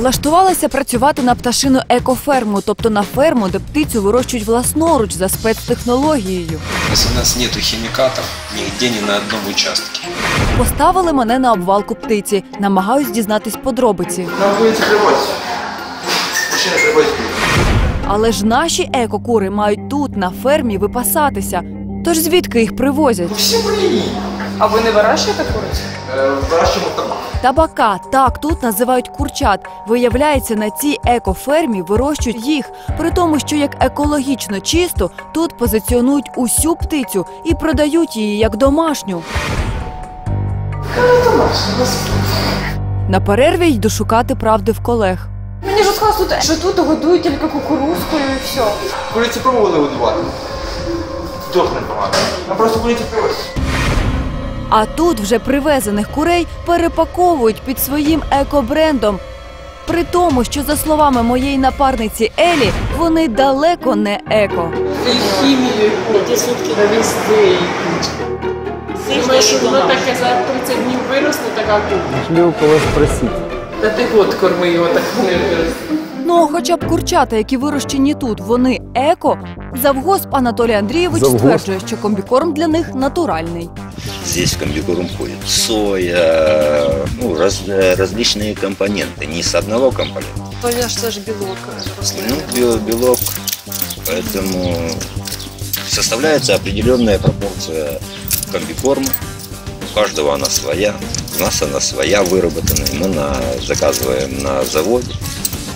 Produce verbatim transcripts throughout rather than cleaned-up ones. Влаштувалася працювати на пташину екоферму, тобто на ферму, де птицю вирощують власноруч за спецтехнологією. У нас немає хімікатів ніде, ні на одному участку. Поставили мене на обвалку птиці. Намагаюсь дізнатись подробиці. Нам будете привозити. Мужчина привозить птицю. Але ж наші екокури мають тут, на фермі, випасатися. Тож звідки їх привозять? Всі були. А ви не вирощуєте куриць? Вирощуємо табак. Табака. Так тут називають курчат. Виявляється, на цій екофермі вирощують їх. При тому, що як екологічно чисто, тут позиціонують усю птицю і продають її як домашню. На перерві йду шукати правди в колег. Мені ж сказали, що тут годують тільки кукурузкою і все. Куриці пробували годувати. Добре, багато. А просто куриці привозять. А тут вже привезених курей перепаковують під своїм екобрендом. При тому, що, за словами моєї напарниці Елі, вони далеко не еко. Хімію, десятки везде. Якщо таке за тридцять днів виросте, така курка. Люблю когось просити. Та ти год корми його, так не виросте. Ну, хоча б курчата, які вирощені тут, вони еко, завгосп Анатолій Андрійович стверджує, що комбікорм для них натуральний. Здесь в комбикорм входит соя, ну, раз, различные компоненты, не с одного компонента. Понятно, это же белок. Ну, белок, поэтому составляется определенная пропорция комбикорма. У каждого она своя, у нас она своя, выработанная. Мы на, заказываем на заводе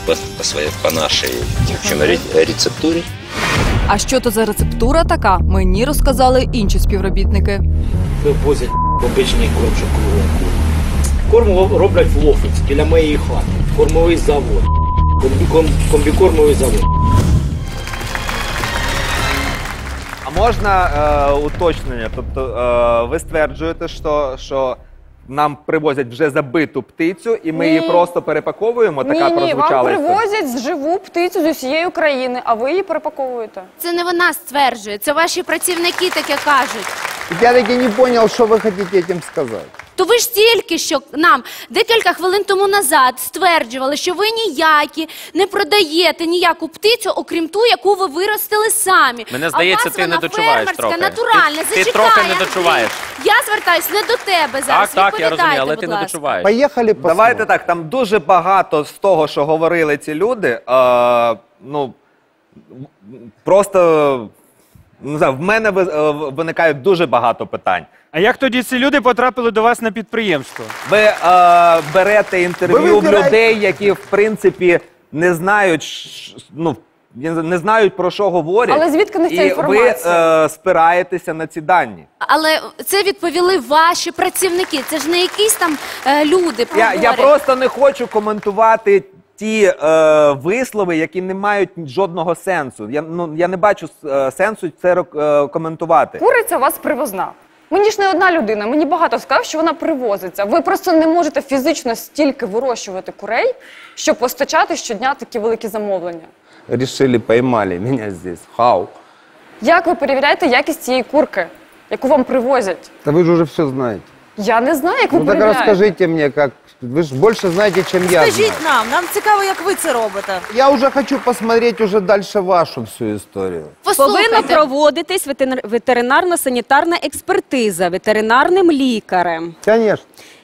по, по, своей, по нашей в общем, ре, рецептуре. А що то за рецептура така, мені розказали інші співробітники. Вивозять обичний корм, що кругом. Корм роблять в Лохвиці, біля моєї хати. Кормовий завод. Комбікормовий завод. А можна е, уточнення? Тобто е, ви стверджуєте, що, що нам привозять вже забиту птицю і ми ні. її просто перепаковуємо? Така ні, ні, вам привозять живу птицю з усієї України, а ви її перепаковуєте. Це не вона стверджує, це ваші працівники таке кажуть. Я таки не понял, що ви хочете цим сказати. То ви ж тільки що нам декілька хвилин тому назад стверджували, що ви ніякі не продаєте ніяку птицю, окрім ту, яку ви виростили самі. Мені здається, ти не дочуваєш трохи. Натуральна. Ти, ти трохи не дочуваєш. Я звертаюсь не до тебе зараз. Так, так, я розумію, але ти не дочуваєш. Поїхали по. Давайте так, там дуже багато з того, що говорили ці люди, е, ну, просто... Не знаю, в мене виникають дуже багато питань. А як тоді ці люди потрапили до вас на підприємство? Ви е, берете інтерв'ю в людей, які, в принципі, не знають, ну, не знають, про що говорять. Але звідки не ця інформація? І ви е, спираєтеся на ці дані. Але це відповіли ваші працівники, це ж не якісь там е, люди. Я, я просто не хочу коментувати ті е, вислови, які не мають жодного сенсу. Я, ну, я не бачу е, сенсу це е, коментувати. Куриця вас привозна. Мені ж не одна людина, мені багато сказав, що вона привозиться. Ви просто не можете фізично стільки вирощувати курей, щоб постачати щодня такі великі замовлення. Рішили, поймали мене здесь. Хау. Як ви перевіряєте якість цієї курки, яку вам привозять? Та ви ж уже все знаєте. Я не знаю, як ви ну, перевіряєте. Так розкажіть мені, як... Ви ж більше знаєте, ніж я знаю. Скажіть нам, нам цікаво, як ви це робите. Я вже хочу подивитися вже далі вашу всю історію. Повинна проводитись ветеринарно-санітарна експертиза ветеринарним лікарем. Звісно.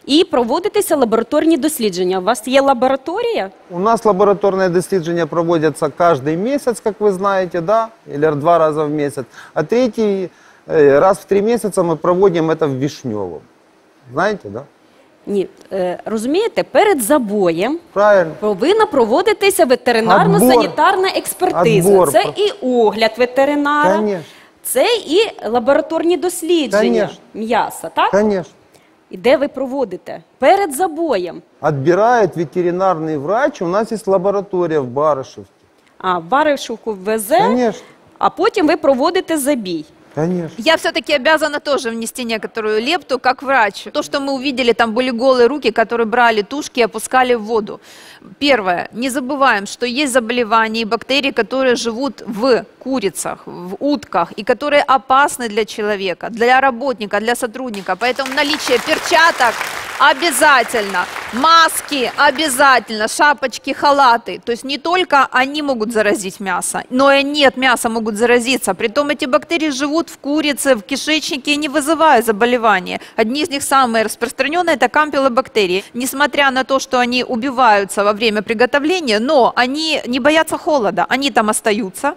І проводитися лабораторні дослідження. У вас є лабораторія? У нас лабораторні дослідження проводяться кожен місяць, як ви знаєте, да? Або два рази в місяць. А третій раз в три місяці ми проводимо це в Вишньовому. Знаєте, так? Да? Ні, розумієте, перед забоєм правильно повинна проводитися ветеринарно-санітарна експертиза. Отбор. Це і огляд ветеринара, конечно, це і лабораторні дослідження м'яса, так? Конечно. І де ви проводите? Перед забоєм. Відбирають ветеринарний врач, у нас є лабораторія в Баришівці. А, в Баришівку везе, конечно, а потім ви проводите забій. Конечно. Я все-таки обязана тоже внести некоторую лепту, как врач. То, что мы увидели, там были голые руки, которые брали тушки и опускали в воду. Первое. Не забываем, что есть заболевания и бактерии, которые живут в курицах, в утках, и которые опасны для человека, для работника, для сотрудника. Поэтому наличие перчаток обязательно. Маски обязательно, шапочки, халаты. То есть не только они могут заразить мясо, но и они от мяса могут заразиться. Притом эти бактерии живут в курице, в кишечнике, не вызывая заболевания. Одни из них самые распространенные – это кампилобактерии. Несмотря на то, что они убиваются во время приготовления, но они не боятся холода, они там остаются.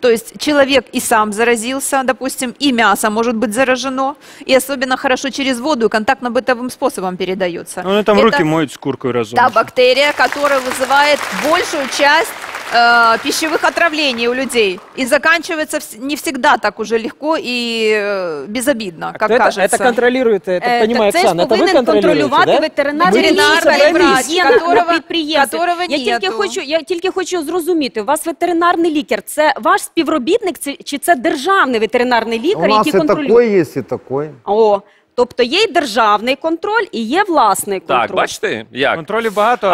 То есть человек и сам заразился, допустим, и мясо может быть заражено, и особенно хорошо через воду и контактно-бытовым способом передается. Ну, там это руки моют с куркой разом. Да, бактерия, которая вызывает большую часть э, пищевых отравлений у людей. И заканчивается не всегда так уже легко и э, безобидно, а как это, кажется. Это контролирует, это э, понимает Оксана, это вы контролируете, да? Ветеринарний врач, которого, которого я нету. Тільки хочу, я тільки хочу зрозуміти, у вас ветеринарний лікар, це ваш співробітник чи це державний ветеринарний лікар, який контролює? У нас і такий є, і такий. О, тобто є і державний контроль, і є власний контроль. Так, бачите, як? Контролів багато.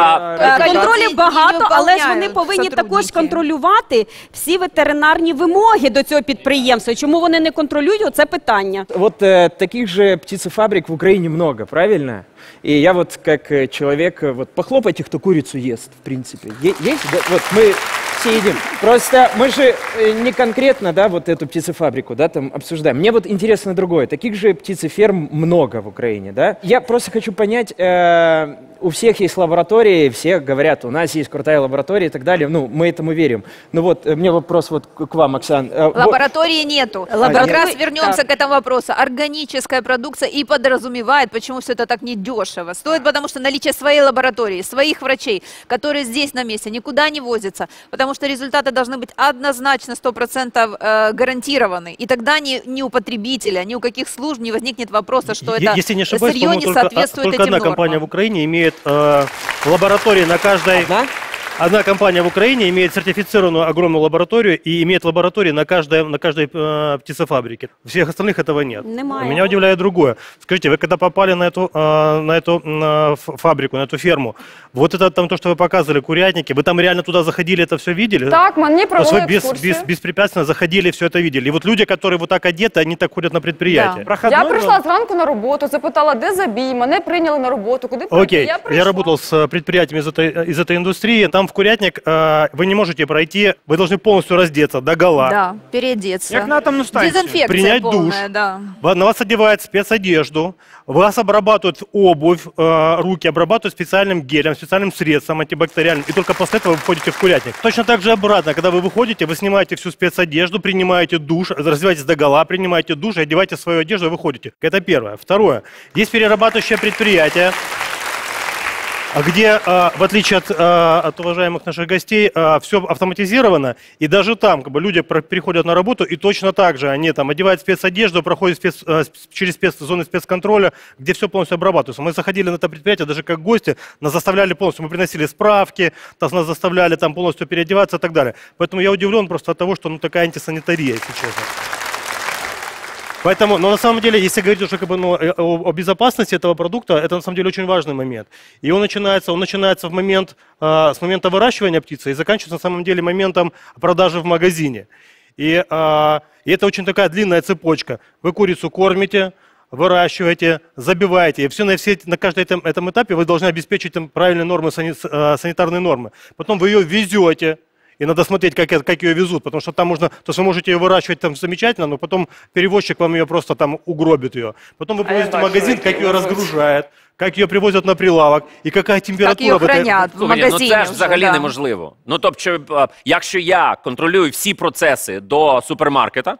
Контролів багато, але ж вони повинні також контролювати всі ветеринарні вимоги до цього підприємства. Чому вони не контролюють, оце питання. От таких же птицефабрик в Україні багато, правильно? И я вот как человек, вот похлопайте, кто курицу ест, в принципе. Е есть? Да, вот мы все едим. Просто мы же не конкретно, да, вот эту птицефабрику, да, там обсуждаем. Мне вот интересно другое. Таких же птицеферм много в Украине, да? Я просто хочу понять, э у всех есть лаборатории, все говорят, у нас есть крутая лаборатория и так далее. Ну, мы этому верим. Ну вот, мне вопрос вот к вам, Оксан. Лаборатории вот нету. А, Лабора... нет. Как раз вернемся так к этому вопросу. Органическая продукция и подразумевает, почему все это так не делается. Дешево. Стоит, потому что наличие своей лаборатории, своих врачей, которые здесь на месте, никуда не возятся, потому что результаты должны быть однозначно сто процентов гарантированы. И тогда ни, ни у потребителя, ни у каких служб не возникнет вопроса, что это сырье не соответствует этим нормам. Только одна компания в Украине имеет э, лаборатории на каждой... Одна? Одна компания в Украине имеет сертифицированную огромную лабораторию и имеет лаборатории на каждой, на каждой э, птицефабрике. У всех остальных этого нет. Немає. Меня удивляет другое. Скажите, вы когда попали на эту, э, на эту на фабрику, на эту ферму, вот это там то, что вы показывали, курятники, вы там реально туда заходили, это все видели? Так, мне провели экскурсию. Без, без, беспрепятственно заходили, все это видели. И вот люди, которые вот так одеты, они так ходят на предприятие. Да. Я пришла зранку на работу, запитала, где забей, меня приняли на работу, куда прийти. Окей, я, я работал с предприятиями из этой, из этой индустрии, там в курятник э, вы не можете пройти, вы должны полностью раздеться догола. Да, переодеться. Как на атомную станцию. Дезинфекция принять полная, душ. Да. На вас одевают спецодежду, вас обрабатывают обувь, э, руки обрабатывают специальным гелем, специальным средством антибактериальным, и только после этого вы входите в курятник. Точно так же обратно, когда вы выходите, вы снимаете всю спецодежду, принимаете душ, раздеваетесь догола, принимаете душ, одеваете свою одежду и выходите. Это первое. Второе. Есть перерабатывающее предприятие, где, в отличие от, от уважаемых наших гостей, все автоматизировано, и даже там как бы, люди приходят на работу, и точно так же они там одевают спецодежду, проходят спец, через спец, зоны спецконтроля, где все полностью обрабатывается. Мы заходили на это предприятие, даже как гости, нас заставляли полностью, мы приносили справки, нас заставляли там полностью переодеваться и так далее. Поэтому я удивлен просто от того, что ну, такая антисанитария, если честно. Поэтому, но на самом деле, если говорить уже как бы, ну, о, о безопасности этого продукта, это на самом деле очень важный момент. И он начинается, он начинается в момент, э, с момента выращивания птицы и заканчивается на самом деле моментом продажи в магазине. И, э, и это очень такая длинная цепочка. Вы курицу кормите, выращиваете, забиваете. И все на, все, на каждом этом, этом этапе вы должны обеспечить там правильные нормы, санитарные нормы. Потом вы ее везете. И надо смотреть, как, как ее везут, потому что там можно, то есть вы можете ее выращивать там замечательно, но потом перевозчик вам ее просто там угробит ее. Потом вы привозите в магазин, как ее разгружают, как ее привозят на прилавок, и какая температура. Як її хранять в магазині. Ну це ж взагалі неможливо. Ну тобто, якщо я контролюю всі процеси до супермаркета,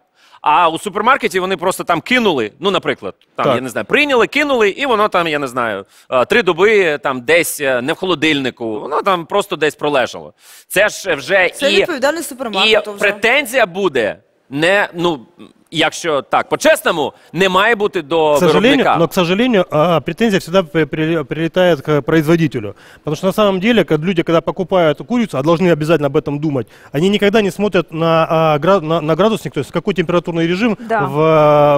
а у супермаркеті вони просто там кинули, ну, наприклад, там, так. я не знаю, прийняли, кинули, і воно там, я не знаю, три доби там десь не в холодильнику, воно там просто десь пролежало. Це ж вже це і, і претензія буде, не, ну, якщо так, по-чесному, не має бути до к виробника. Но, к сожалению, претензия всегда прилетает к производителю. Потому что на самом деле, люди, когда покупают курицу, а должны обязательно об этом думать, они никогда не смотрят на, на, на градусник, то есть какой температурный режим да. в,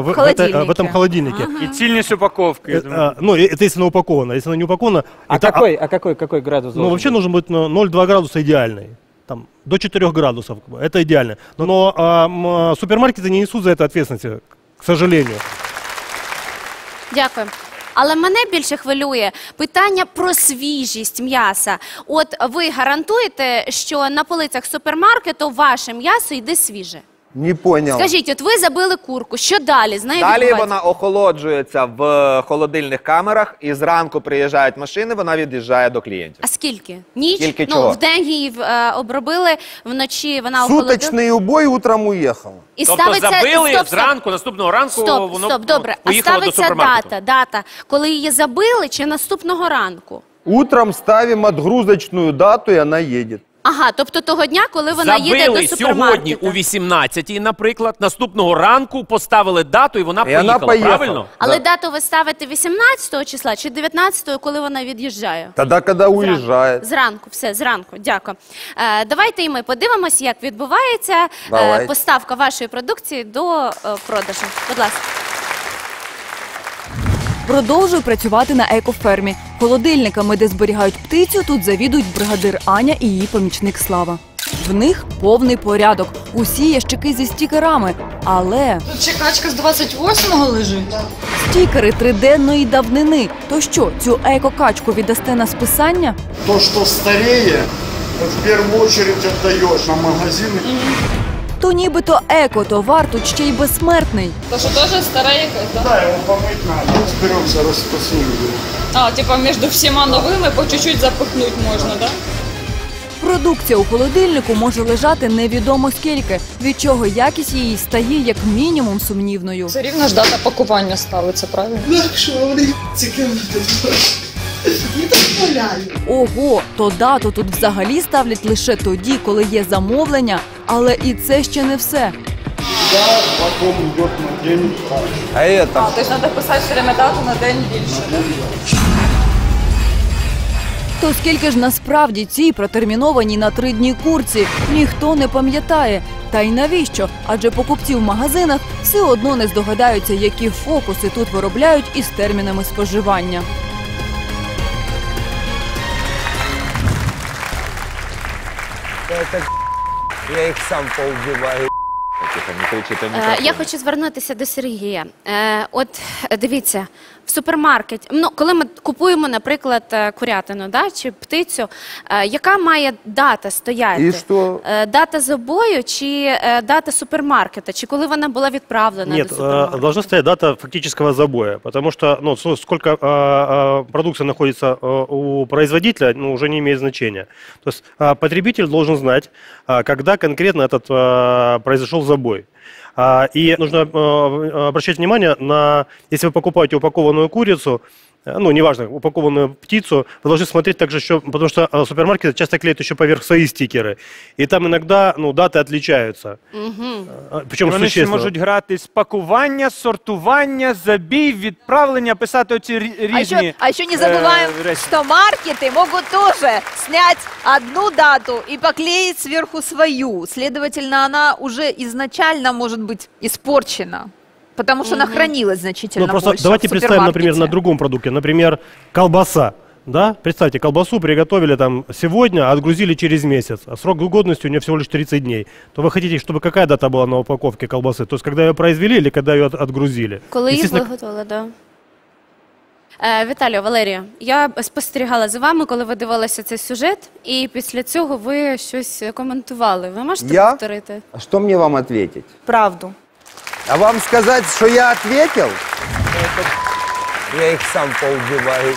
в, в, это, в этом холодильнике. Ага. И цельность упаковки. Э, ну, это если она упакована. Если она не упакована... А, это, какой, а какой, какой градус? Ну, вообще быть? Нужен быть ноль целых две десятых градуса идеальный. Там, до четырёх градусов. Это идеально. Но, но а, супермаркеты не несут за это ответственности, к сожалению. Дякую. Але мене більше хвилює питання про свіжість м'яса. От ви гарантуєте, що на полицях супермаркету ваше м'ясо йде свіже? Не понял. Скажіть, от ви забили курку, що далі? Знає, далі вона охолоджується в холодильних камерах, і зранку приїжджають машини, вона від'їжджає до клієнтів. А скільки? Ніч? Скільки ну, чого? Вдень її е, обробили, вночі вона охолодила. Суточний убой, утром уїхав. І тобто ставиться... забили, стоп, стоп. Зранку, наступного ранку стоп, воно стоп, добре. поїхало до супермаркету. Дата, дата, коли її забили, чи наступного ранку? Утром ставимо відгрузочну дату, і вона їде. Ага, тобто того дня, коли вона їде до супермаркету. Забили сьогодні у вісімнадцятій, наприклад, наступного ранку поставили дату, і вона поїхала, правильно? Але дату ви ставите вісімнадцятого числа чи дев'ятнадцятого, коли вона від'їжджає? Тоді, коли уїжджає. Зранку, все, зранку, дякую. Давайте і ми подивимось, як відбувається поставка вашої продукції до продажу. Будь ласка. Продовжую працювати на екофермі. Холодильниками, де зберігають птицю, тут завідують бригадир Аня і її помічник Слава. В них повний порядок. Усі ящики зі стікерами, але... Тут ще качка з двадцять восьмого лежить. Да. Стікери триденної давнини. То що, цю еко-качку віддасте на списання? То, що старіє, в першу чергу віддаєш на магазини. Mm-hmm. То нібито еко-товар тут ще й безсмертний. То що теж старе якось, так? Так, його помити треба, розберемося, розпасуємо. А, типа між всіма новими по чуть-чуть запихнути можна, так? Продукція у холодильнику може лежати невідомо скільки, від чого якість її стає як мінімум сумнівною. Все рівно ж дата пакування ставиться, правильно? Якщо вони цікаві, то... Ого, то дату тут взагалі ставлять лише тоді, коли є замовлення, але і це ще не все. А це... Тож треба писати прямо дату на день більше. То скільки ж насправді цій протермінованій на три дні курці ніхто не пам'ятає. Та й навіщо? Адже покупці в магазинах все одно не здогадаються, які фокуси тут виробляють із термінами споживання. Я їх сам повбиваю. Я хочу звернутися до Сергія. От дивіться, в супермаркеті, ну, коли ми купуємо, наприклад, курятину, да, чи птицю, яка має дата стояти? Дата забою чи дата супермаркета? Чи коли вона була відправлена до супермаркету? Ні, должна стояти дата фактичного забою, тому що, ну, скільки продукції знаходиться у производителя, ну, вже не має значення. Тобто, потребитель должен знати, коли конкретно этот произошел забой. И нужно обращать внимание на, если вы покупаете упакованную курицу, ну, неважно, упакованную птицу, вы должны смотреть также еще, потому что супермаркеты часто клеят еще поверх свои стикеры. И там иногда, ну, даты отличаются. Угу. Причем существенно. Вони ще можуть грати з пакування, сортування, забій, відправлення, писати оці різні... А еще не забываем, что маркеты могут тоже снять одну дату и поклеить сверху свою. Следовательно, она уже изначально может быть испорчена. Потому что mm-hmm. она хранилась значительно ну, больше. Давайте представим, например, на другом продукте. Например, колбаса. Да? Представьте, колбасу приготовили там сегодня, а отгрузили через месяц. А срок годности у нее всего лишь тридцать дней. То вы хотите, чтобы какая дата была на упаковке колбасы? То есть, когда ее произвели или когда ее от отгрузили? Когда Естественно... ее выготовили, да. Віталію, Валерію, я спостерігала за вами, коли ви дивилися цей сюжет, і після цього ви щось коментували. Ви можете я? повторити? А що мені вам відповідати? Правду. А вам сказати, що я відповів? Я їх сам повбиваю.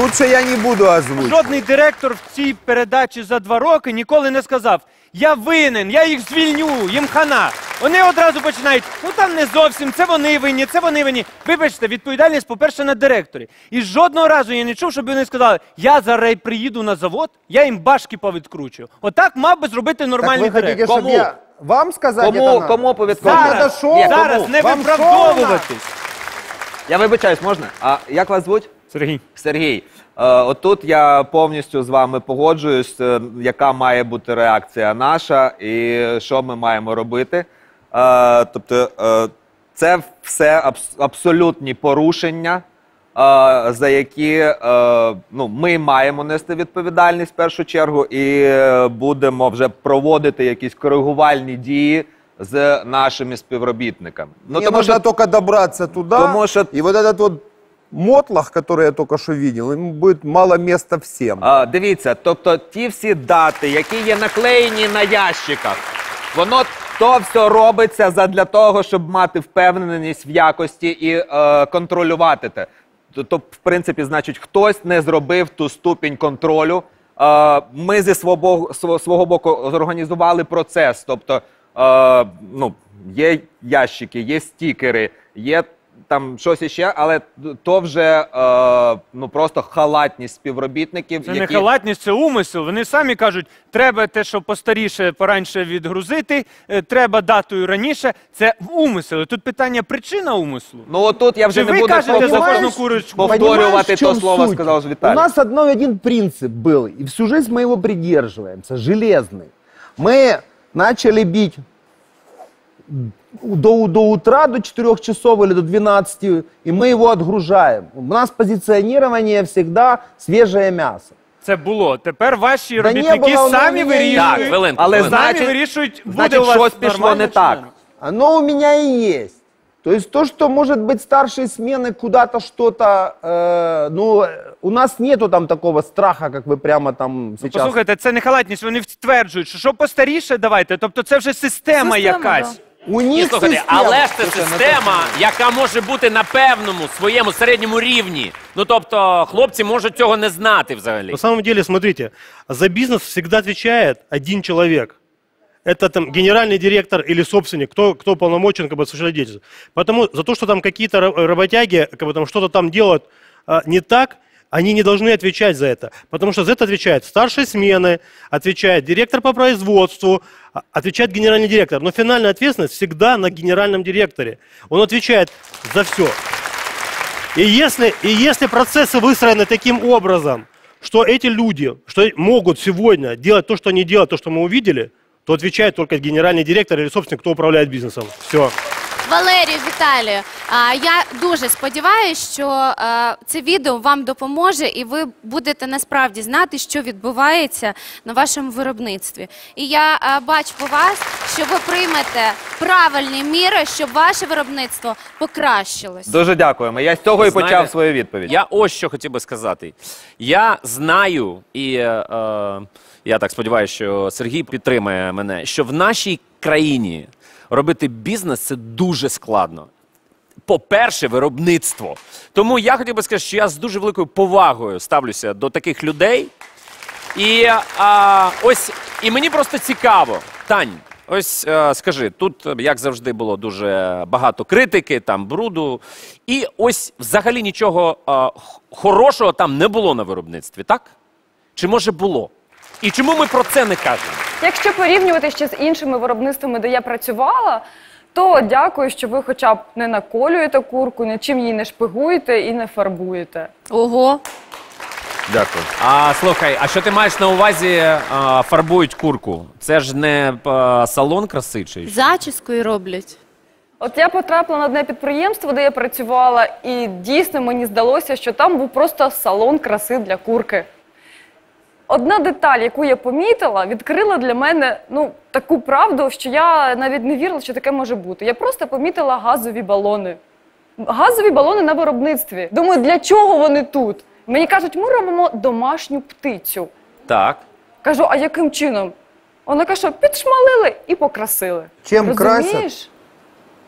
Лучше я не буду озвучувати. Жодний директор в цій передачі за два роки ніколи не сказав: я винен, я їх звільню, їм хана. Вони одразу починають, ну там не зовсім, це вони винні, це вони винні. Вибачте, відповідальність, по-перше, на директорі. І жодного разу я не чув, щоб вони сказали, я зараз приїду на завод, я їм башки повідкручую. Отак мав би зробити нормальний директор. Так ви хотіли, щоб я вам сказав, де там? Кому повідкручувати? Зараз не виправдовуватись. Я вибачаюсь, можна? А як вас звуть? Сергій. Сергій. От тут я повністю з вами погоджуюсь, яка має бути реакція наша і що ми маємо робити. Тобто це все абсолютні порушення, за які ну, ми маємо нести відповідальність в першу чергу і будемо вже проводити якісь коригувальні дії з нашими співробітниками. Ну, тому що тільки добратися туди, і ось цей мотлах, которые я только что видел, им будет мало места всем. А, дивіться, тобто ті всі дати, які є наклеєні на ящиках, воно то все робиться задля того, щоб мати впевненість в якості і е, контролювати те. Тобто, в принципі, значить, хтось не зробив ту ступінь контролю. Е, ми зі свого, свого боку організували процес, тобто е, ну, є ящики, є стікери, є там щось іще, але то вже е, ну, просто халатність співробітників. Це які... не халатність, це умисел. Вони самі кажуть, треба те, що постаріше, пораніше відгрузити, треба датою раніше. Це умисел. Тут питання причина умислу. Ну отут я вже Чи не буду повторювати то слово, сказав Віталій. У нас один принцип був, і всю життя ми його придержуємося, железний. Ми почали бити До, до утра, до четырёх часов или до двенадцати, и мы его отгружаем. У нас позиционирование всегда свежее мясо. Це було. Тепер ваші да робітники було, самі вирішують, так, хвилинку, але хвилинку. Самі значить, вирішують, буде у вас пішло не так. Оно у мене і є. То есть то, что может быть старшие смены куда-то что-то, э, ну, у нас нету там такого страха, как вы прямо там сейчас... Ну, послухайте, це не халатність, вони стверджують, що що постаріше давайте, тобто це вже система, система якась. Да. У них слухайте, але ж це система, яка може бути на певному, своєму середньому рівні. Ну, тобто, хлопці можуть цього не знати взагалі. На самом деле, смотрите, за бизнес всегда отвечает один человек. Это там генеральный директор или собственник, кто, кто полномочен как бы осуществлять деятельность. Потому за то, что там какие-то работяги как бы, там, что-то там делают а, не так, они не должны отвечать за это. Потому что за это отвечает старшие смены, отвечает директор по производству, отвечает генеральный директор. Но финальная ответственность всегда на генеральном директоре. Он отвечает за все. И если, и если процессы выстроены таким образом, что эти люди что могут сегодня делать то, что они делают, то, что мы увидели, то отвечает только генеральный директор или собственник, кто управляет бизнесом. Все. Валерію, Віталію, я дуже сподіваюся, що це відео вам допоможе і ви будете насправді знати, що відбувається на вашому виробництві. І я бачу по вас, що ви приймете правильні міри, щоб ваше виробництво покращилось. Дуже дякуємо. Я з цього і почав свою відповідь. Я ось що хотів би сказати. Я знаю, і е, я так сподіваюся, що Сергій підтримає мене, що в нашій країні робити бізнес – це дуже складно. По-перше, виробництво. Тому я хотів би сказати, що я з дуже великою повагою ставлюся до таких людей. І, а, ось, і мені просто цікаво. Тань, ось а, скажи, тут, як завжди, було дуже багато критики, там, бруду. І ось взагалі нічого а, хорошого там не було на виробництві, так? Чи може було? І чому ми про це не кажемо? Якщо порівнювати ще з іншими виробництвами, де я працювала, то дякую, що ви хоча б не наколюєте курку, нічим її не шпигуєте і не фарбуєте. Ого! Дякую. А, слухай, а що ти маєш на увазі а, фарбують курку? Це ж не а, салон краси чи? Зачіскою роблять. От я потрапила на одне підприємство, де я працювала, і дійсно мені здалося, що там був просто салон краси для курки. Одна деталь, яку я помітила, відкрила для мене ну, таку правду, що я навіть не вірила, що таке може бути. Я просто помітила газові балони. Газові балони на виробництві. Думаю, для чого вони тут? Мені кажуть, ми робимо домашню птицю. Так. Кажу, а яким чином? Вона каже, підшмалили і покрасили. Чим розумієш?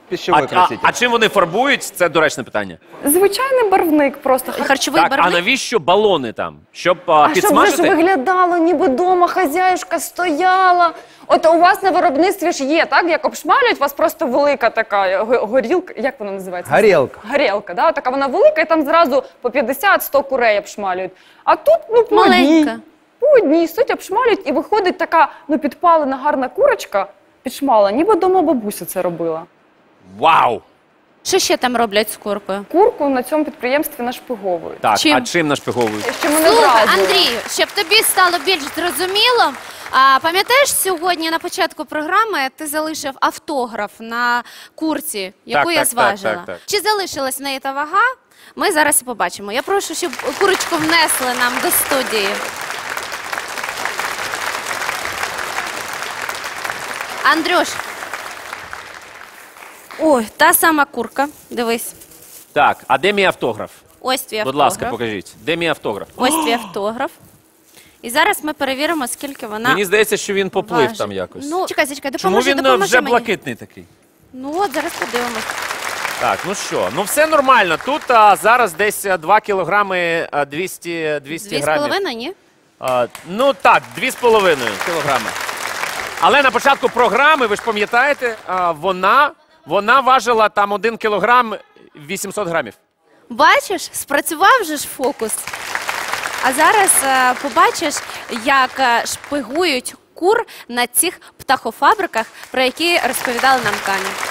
Красять? А, а, а чим вони фарбують? Це доречне питання. Звичайний барвник просто. Харчовий так, барвник? А навіщо балони там? Щоб а, підсмажити? А щоб виглядало, ніби дома хазяюшка стояла. От у вас на виробництві ж є, так? Як обшмалюють, у вас просто велика така горілка. Як вона називається? Горілка. Горілка, да? Така вона велика, і там зразу по п'ятдесят-сто курей обшмалюють. А тут, ну, по одній. По одній суть обшмалюють, і виходить така, ну, підпалена гарна курочка, підшмала, ніби дома бабуся це робила. Вау! Що ще там роблять з куркою? Курку на цьому підприємстві нашпиговують. Так, чим? А чим нашпиговують? Слухай, Андрію, щоб тобі стало більш зрозуміло, а, пам'ятаєш, сьогодні на початку програми ти залишив автограф на курці, яку так, я зважила? Так, так, так, так. Чи залишилась в неї та вага? Ми зараз і побачимо. Я прошу, щоб курочку внесли нам до студії. Андрюш, ой, та сама курка, дивись. Так, а де мій автограф? Ось твій автограф. Будь ласка, покажіть. Де мій автограф? Ось твій автограф. І зараз ми перевіримо, скільки вона... Мені здається, що він поплив там якось. Чекай, чекай, допоможи мені. Чому він вже блакитний такий? Ну, от зараз подивимось. Так, ну що, ну все нормально. Тут зараз десь два кілограми двісті грамів. дві з половиною, ні? Ну так, дві з половиною кілограми. Але на початку програми, ви ж пам'ятаєте, вона, вона важила там один кілограм вісімсот грамів. Бачиш, спрацював же ж фокус. А зараз побачиш, як шпигують кур на цих птахофабриках, про які розповідала нам Каня.